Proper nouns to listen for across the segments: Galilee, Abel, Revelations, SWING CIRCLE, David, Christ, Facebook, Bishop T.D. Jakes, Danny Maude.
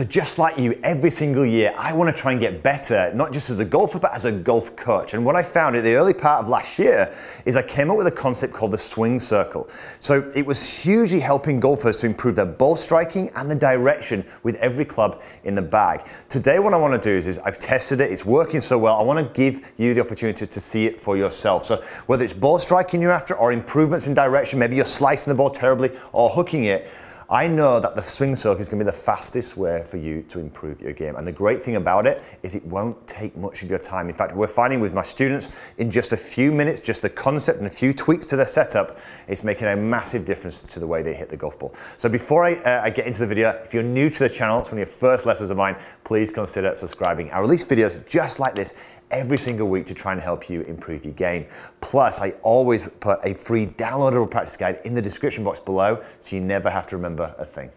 So just like you, every single year, I want to try and get better, not just as a golfer, but as a golf coach. And what I found in the early part of last year is I came up with a concept called the swing circle. So it was hugely helping golfers to improve their ball striking and the direction with every club in the bag. Today, what I want to do is I've tested it, it's working so well, I want to give you the opportunity to see it for yourself. So whether it's ball striking you're after or improvements in direction, maybe you're slicing the ball terribly or hooking it, I know that the swing circle is going to be the fastest way for you to improve your game. And the great thing about it is it won't take much of your time. In fact, we're finding with my students in just a few minutes, just the concept and a few tweaks to their setup, it's making a massive difference to the way they hit the golf ball. So before I get into the video, if you're new to the channel, it's one of your first lessons of mine, please consider subscribing. I release videos just like this every single week to try and help you improve your game. Plus, I always put a free downloadable practice guide in the description box below, so you never have to remember a thing.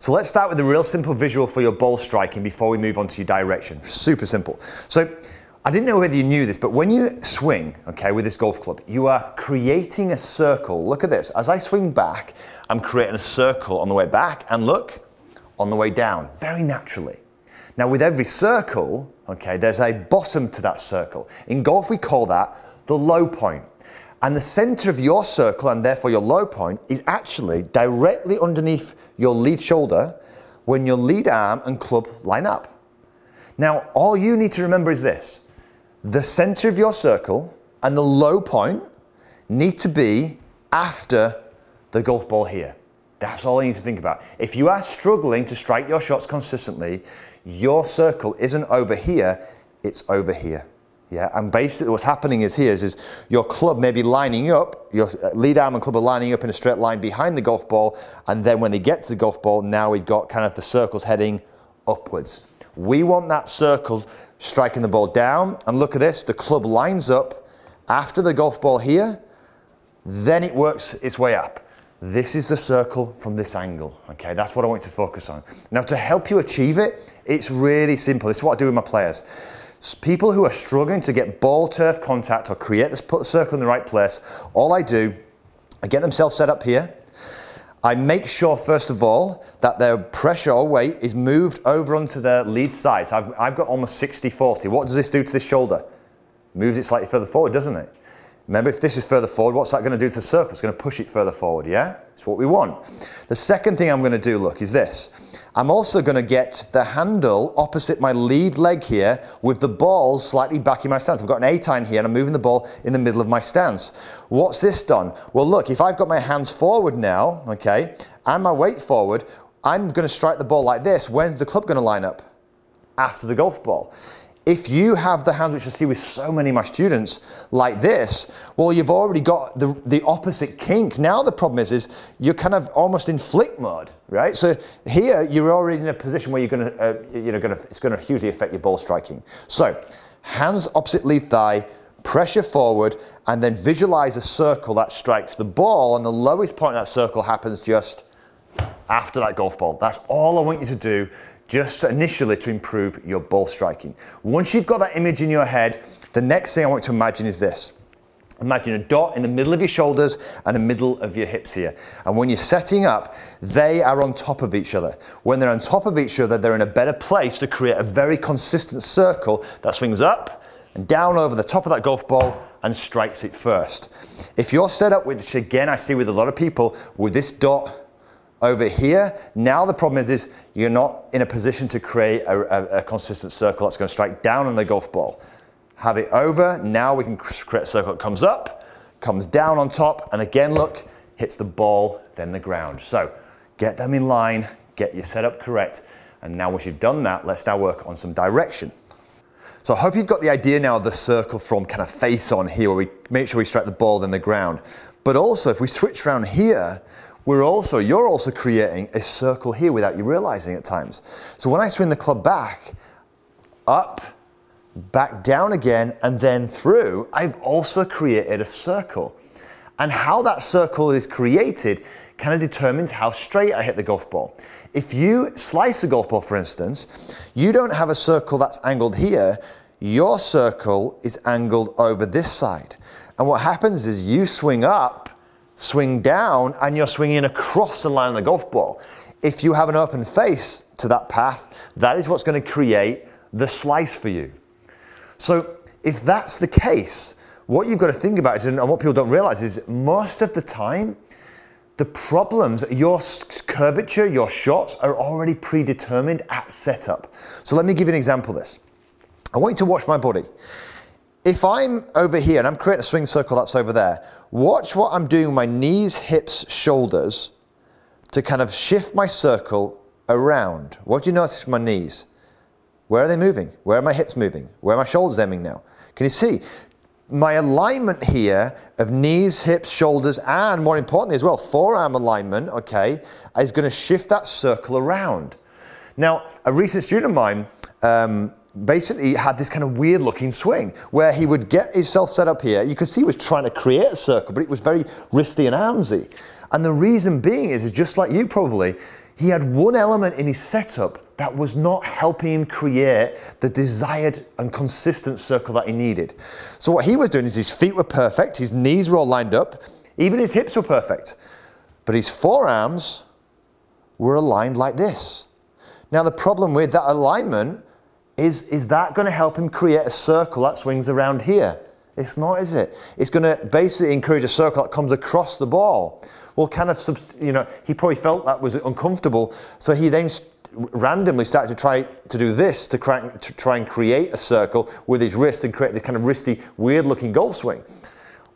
So let's start with a real simple visual for your ball striking before we move on to your direction. Super simple. So I didn't know whether you knew this, but when you swing, okay, with this golf club, you are creating a circle. Look at this. As I swing back, I'm creating a circle on the way back, and look, on the way down, very naturally. Now with every circle, okay, there's a bottom to that circle. In golf, we call that the low point. And the center of your circle, and therefore your low point, is actually directly underneath your lead shoulder when your lead arm and club line up. Now, all you need to remember is this. The center of your circle and the low point need to be after the golf ball here. That's all you need to think about. If you are struggling to strike your shots consistently, your circle isn't over here, it's over here. Yeah, and basically what's happening is here is your club may be lining up, your lead arm and club are lining up in a straight line behind the golf ball, and then when they get to the golf ball, now we've got kind of the circles heading upwards. We want that circle striking the ball down, and look at this, the club lines up after the golf ball here, then it works its way up. This is the circle from this angle, okay? That's what I want you to focus on. Now, to help you achieve it, it's really simple. This is what I do with my players. People who are struggling to get ball turf contact or create this, put the circle in the right place, all I do, I get themselves set up here. I make sure, first of all, that their pressure or weight is moved over onto their lead side. So I've got almost 60-40. What does this do to this shoulder? Moves it slightly further forward, doesn't it? Remember, if this is further forward, what's that going to do to the circle? It's going to push it further forward, yeah? It's what we want. The second thing I'm going to do, look, is this. I'm also going to get the handle opposite my lead leg here with the ball slightly back in my stance. I've got an A-tine here and I'm moving the ball in the middle of my stance. What's this done? Well, look, if I've got my hands forward now, okay, and my weight forward, I'm going to strike the ball like this. When's the club going to line up? After the golf ball. If you have the hands, which I see with so many of my students, like this, well, you've already got the opposite kink. Now the problem is you're kind of almost in flick mode, right? So here you're already in a position where you're going to, it's going to hugely affect your ball striking. So hands opposite lead thigh, pressure forward, and then visualize a circle that strikes the ball, and the lowest point of that circle happens just after that golf ball. That's all I want you to do, just initially, to improve your ball striking. Once you've got that image in your head, the next thing I want you to imagine is this. Imagine a dot in the middle of your shoulders and the middle of your hips here. And when you're setting up, they are on top of each other. When they're on top of each other, they're in a better place to create a very consistent circle that swings up and down over the top of that golf ball and strikes it first. If you're set up, which again I see with a lot of people, with this dot over here, now the problem is you're not in a position to create a consistent circle that's going to strike down on the golf ball. Have it over, now we can create a circle that comes up, comes down on top, and again look, hits the ball, then the ground. So get them in line, get your setup correct, and now once you've done that, let's now work on some direction. So I hope you've got the idea now of the circle from kind of face on here, where we make sure we strike the ball, then the ground. But also, if we switch around here, you're also creating a circle here without you realizing at times. So when I swing the club back, up, back down again, and then through, I've also created a circle. And how that circle is created kind of determines how straight I hit the golf ball. If you slice a golf ball, for instance, you don't have a circle that's angled here, your circle is angled over this side. And what happens is you swing up, swing down, and you're swinging across the line of the golf ball. If you have an open face to that path, That is what's going to create the slice for you. So if that's the case, what you've got to think about is, and what people don't realize is, most of the time, the problems, your curvature, your shots are already predetermined at setup. So let me give you an example of this. I want you to watch my body. If I'm over here and I'm creating a swing circle that's over there, watch what I'm doing with my knees, hips, shoulders to kind of shift my circle around. What do you notice with my knees? Where are they moving? Where are my hips moving? Where are my shoulders aiming now? Can you see? My alignment here of knees, hips, shoulders, and more importantly as well, forearm alignment, okay, is going to shift that circle around. Now, a recent student of mine, basically had this kind of weird looking swing where he would get himself set up here. You could see he was trying to create a circle, but it was very wristy and armsy. And the reason being is just like you probably, he had one element in his setup that was not helping him create the desired and consistent circle that he needed. So what he was doing is his feet were perfect, his knees were all lined up, even his hips were perfect, but his forearms were aligned like this. Now the problem with that alignment is that going to help him create a circle that swings around here? It's not, is it? It's going to basically encourage a circle that comes across the ball. Well, kind of, you know, he probably felt that was uncomfortable, so he then randomly started to try to do this to try and create a circle with his wrist and create this kind of wristy, weird-looking golf swing.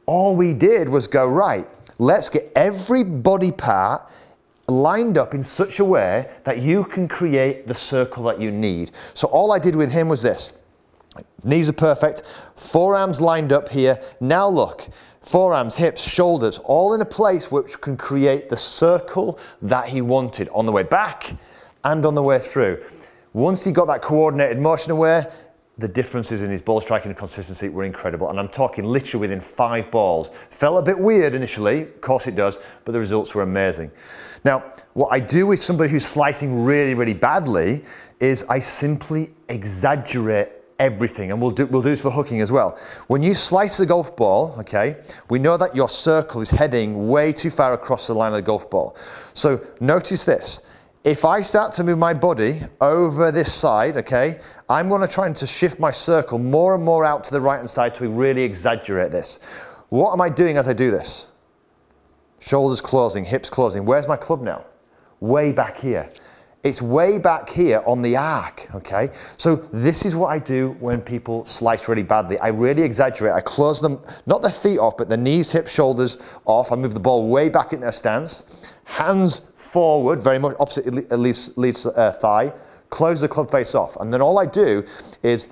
All we did was go, right, let's get every body part lined up in such a way that you can create the circle that you need. So all I did with him was this. Knees are perfect, forearms lined up here. Now look, forearms, hips, shoulders, all in a place which can create the circle that he wanted on the way back and on the way through. Once he got that coordinated motion aware, the differences in his ball striking and consistency were incredible. And I'm talking literally within 5 balls. Felt a bit weird initially, of course it does, but the results were amazing. Now, what I do with somebody who's slicing really, really badly is I simply exaggerate everything. And we'll do this for hooking as well. When you slice a golf ball, okay, we know that your circle is heading way too far across the line of the golf ball. So notice this. If I start to move my body over this side, okay, I'm going to try to shift my circle more and more out to the right-hand side to really exaggerate this. What am I doing as I do this? Shoulders closing, hips closing. Where's my club now? Way back here. It's way back here on the arc, okay? So this is what I do when people slice really badly. I really exaggerate. I close them, not their feet off, but the knees, hips, shoulders off. I move the ball way back in their stance. Hands forward, very much opposite leads thigh. Close the club face off. And then all I do is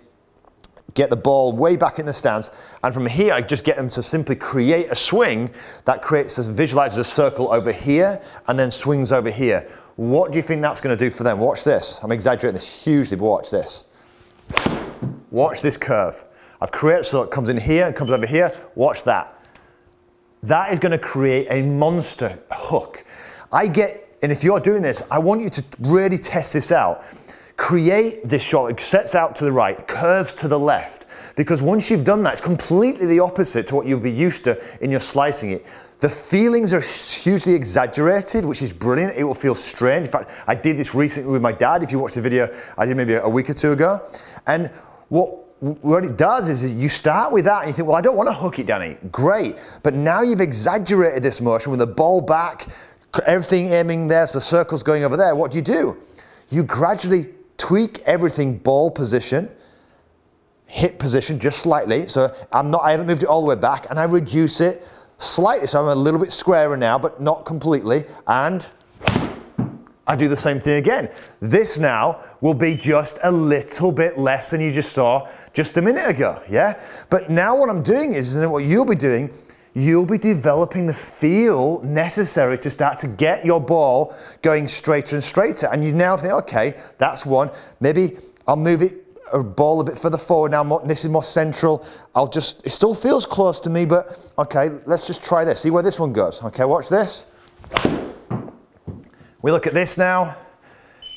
get the ball way back in the stance. And from here, I just get them to simply create a swing that creates, visualizes a circle over here and then swings over here. What do you think that's going to do for them? Watch this. I'm exaggerating this hugely, but watch this. Watch this curve. I've created so it comes in here and comes over here. Watch that. That is going to create a monster hook. I get, and if you're doing this, I want you to really test this out. Create this shot. It sets out to the right, curves to the left. Because once you've done that, it's completely the opposite to what you'll be used to in your slicing it. The feelings are hugely exaggerated, which is brilliant. It will feel strange. In fact, I did this recently with my dad. If you watched the video, I did maybe a week or two ago. And what it does is you start with that and you think, well, I don't want to hook it, Danny. Great. But now you've exaggerated this motion with the ball back, everything aiming there, so the circle's going over there. What do? You gradually tweak everything, ball position, hip position, just slightly. So I haven't moved it all the way back, and I reduce it slightly, so I'm a little bit squarer now, but not completely, and I do the same thing again. This now will be just a little bit less than you just saw just a minute ago, yeah? But now what I'm doing is, and what you'll be doing, you'll be developing the feel necessary to start to get your ball going straighter and straighter. And you now think, okay, that's one. Maybe I'll move it a ball a bit further forward now. This is more central. It still feels close to me, but okay, let's just try this. See where this one goes. Okay, watch this. We look at this now.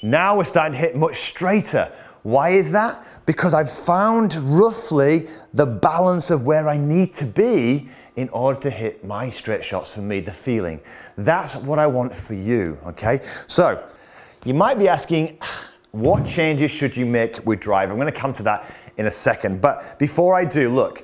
Now we're starting to hit much straighter. Why is that? Because I've found roughly the balance of where I need to be in order to hit my straight shots for me, the feeling. That's what I want for you, okay? So you might be asking, What changes should you make with drive? I'm gonna come to that in a second, but before I do, look,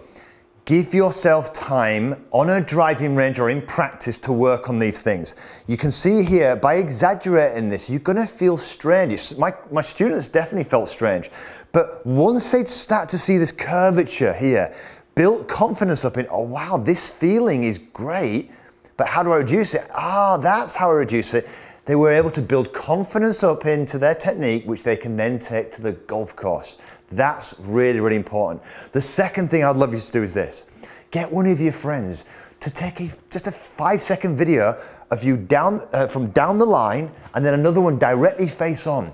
give yourself time on a driving range or in practice to work on these things. You can see here, by exaggerating this, you're gonna feel strange. My students definitely felt strange, but once they'd start to see this curvature here, built confidence up in, oh wow, this feeling is great, but how do I reduce it? Ah, that's how I reduce it. They were able to build confidence up into their technique, which they can then take to the golf course. That's really, really important. The second thing I'd love you to do is this. Get one of your friends to take just a 5-second video of you from down the line, and then another one directly face on.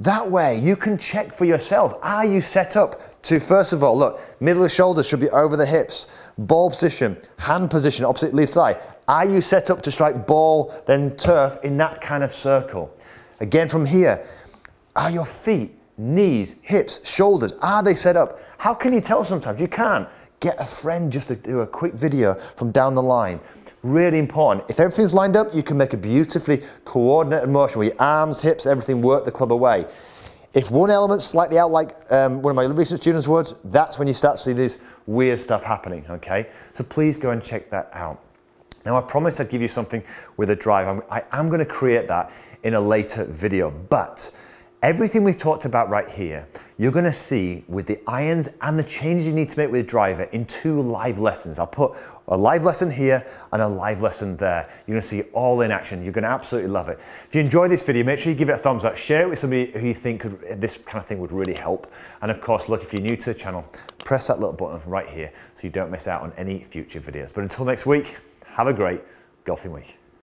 That way you can check for yourself, are you set up to, first of all, look, middle of the shoulders should be over the hips, ball position, hand position, opposite left thigh. Are you set up to strike ball, then turf in that kind of circle? Again from here, are your feet, knees, hips, shoulders, are they set up? How can you tell sometimes? You can't. Get a friend just to do a quick video from down the line. Really important. If everything's lined up, you can make a beautifully coordinated motion where your arms, hips, everything work the club away. If one element's slightly out, like one of my recent students' words, that's when you start to see this weird stuff happening, okay? So please go and check that out. Now, I promised I'd give you something with a drive. I am going to create that in a later video, but everything we've talked about right here, you're going to see with the irons and the changes you need to make with the driver in 2 live lessons. I'll put a live lesson here and a live lesson there. You're going to see it all in action. You're going to absolutely love it. If you enjoyed this video, make sure you give it a thumbs up. Share it with somebody who you think this kind of thing would really help. And of course, look, if you're new to the channel, press that little button right here so you don't miss out on any future videos. But until next week, have a great golfing week.